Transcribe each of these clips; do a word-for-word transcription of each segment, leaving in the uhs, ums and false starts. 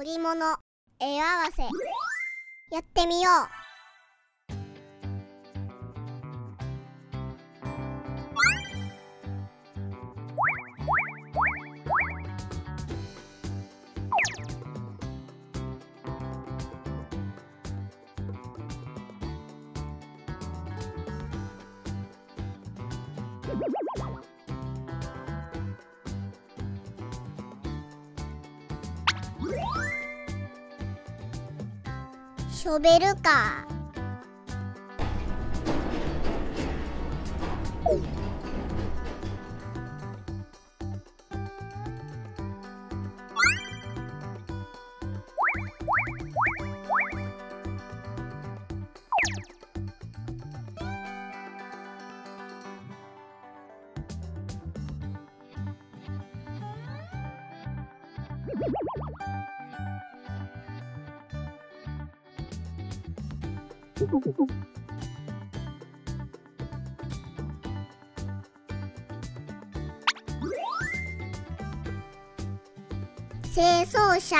織物絵合わせやってみよう。ショベルカー、清掃車、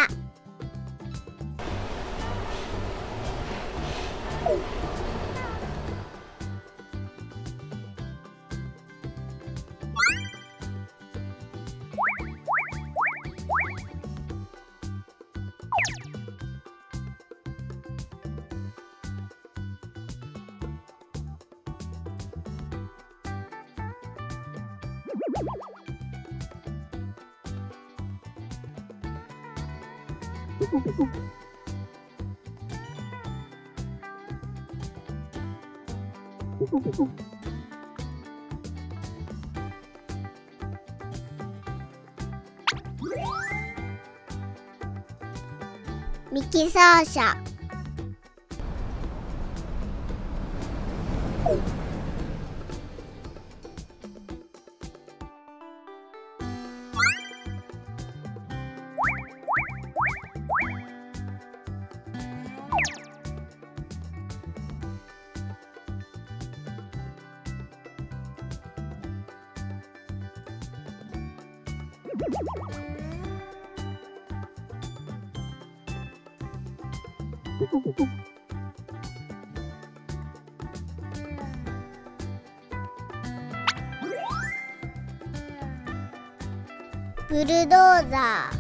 ミキサー車、ブルドーザー、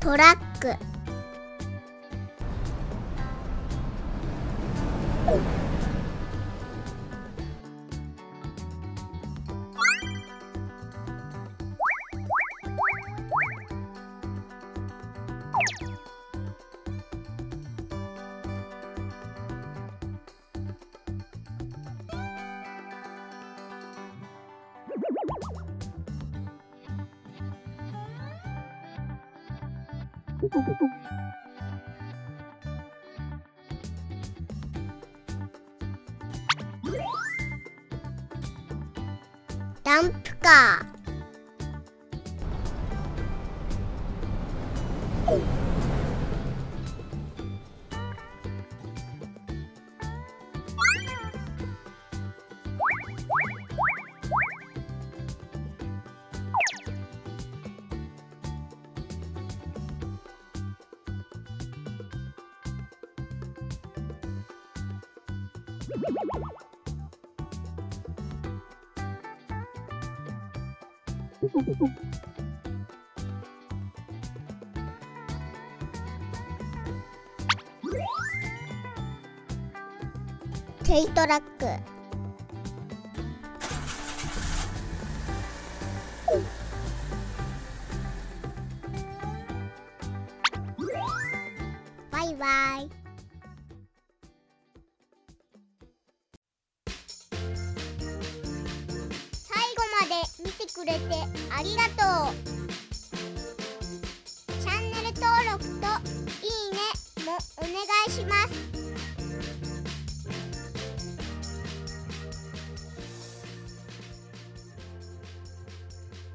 トラック、ダンプカー、軽トラック、うん、イバイ。最後まで見てくれてありがとう。